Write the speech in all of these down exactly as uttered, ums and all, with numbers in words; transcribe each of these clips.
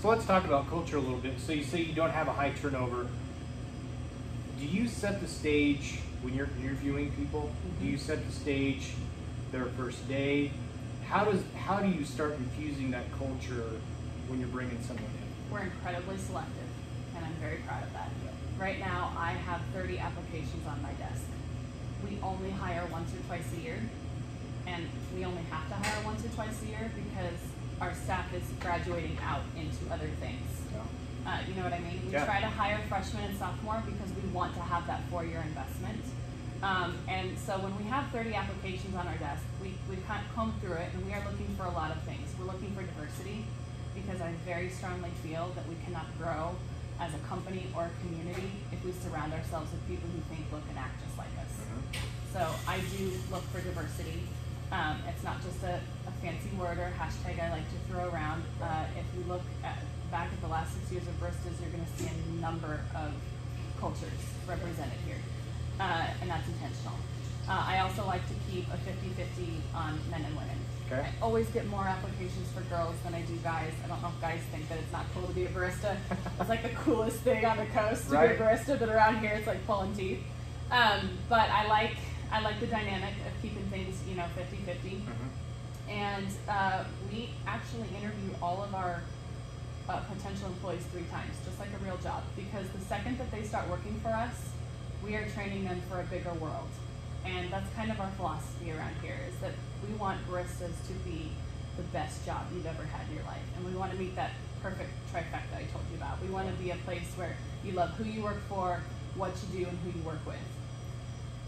So let's talk about culture a little bit. So you say you don't have a high turnover. Do you set the stage when you're interviewing people? Mm-hmm. Do you set the stage their first day? How does how do you start infusing that culture when you're bringing someone in? We're incredibly selective, and I'm very proud of that. Yeah. Right now, I have thirty applications on my desk. We only hire once or twice a year, and we only have to hire once or twice a year because our staff is graduating out into other things. Yeah. Uh, you know what I mean? We yeah. try to hire freshmen and sophomore because we want to have that four-year investment. Um, and so when we have thirty applications on our desk, we, we kind of comb through it, and we are looking for a lot of things. We're looking for diversity because I very strongly feel that we cannot grow as a company or a community if we surround ourselves with people who think, look, and act just like us. Mm-hmm. So I do look for diversity. Um, it's not just a, a fancy word or hashtag I like to throw around. Uh, if you look at, back at the last six years of Bristol's, you're going to see a number of cultures represented here. Uh, and that's intentional. Uh, I also like to keep a fifty fifty on men and women. Okay. I always get more applications for girls than I do guys. I don't know if guys think that it's not cool to be a barista. It's like the coolest thing on the coast to right. be a barista, but around here it's like pulling teeth. Um, but I like I like the dynamic of keeping things, you know, fifty fifty. Mm-hmm. And uh, we actually interview all of our uh, potential employees three times, just like a real job, because the second that they start working for us, we are training them for a bigger world. And that's kind of our philosophy around here, is that we want baristas to be the best job you've ever had in your life. And we want to meet that perfect trifecta I told you about. We want to be a place where you love who you work for, what you do, and who you work with.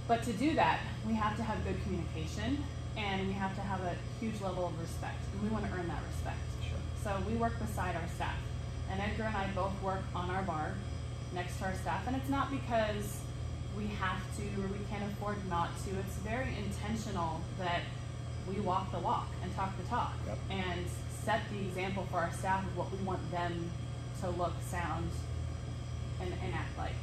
But to do that, we have to have good communication, and we have to have a huge level of respect. And we want to earn that respect. Sure. So we work beside our staff. And Edgar and I both work on our bar next to our staff. And it's not because we have to or we can't afford not to. It's very intentional that we walk the walk and talk the talk. Yep. And set the example for our staff of what we want them to look, sound, and, and act like.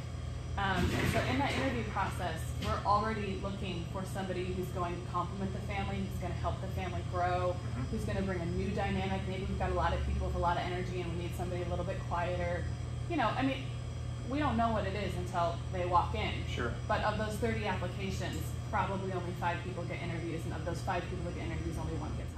Um, and so in that interview process, we're already looking for somebody who's going to complement the family, who's going to help the family grow, who's going to bring a new dynamic. Maybe we've got a lot of people with a lot of energy and we need somebody a little bit quieter. You know, I mean, we don't know what it is until they walk in. Sure. But of those thirty applications, probably only five people get interviews, and of those five people that get interviews, only one gets hired.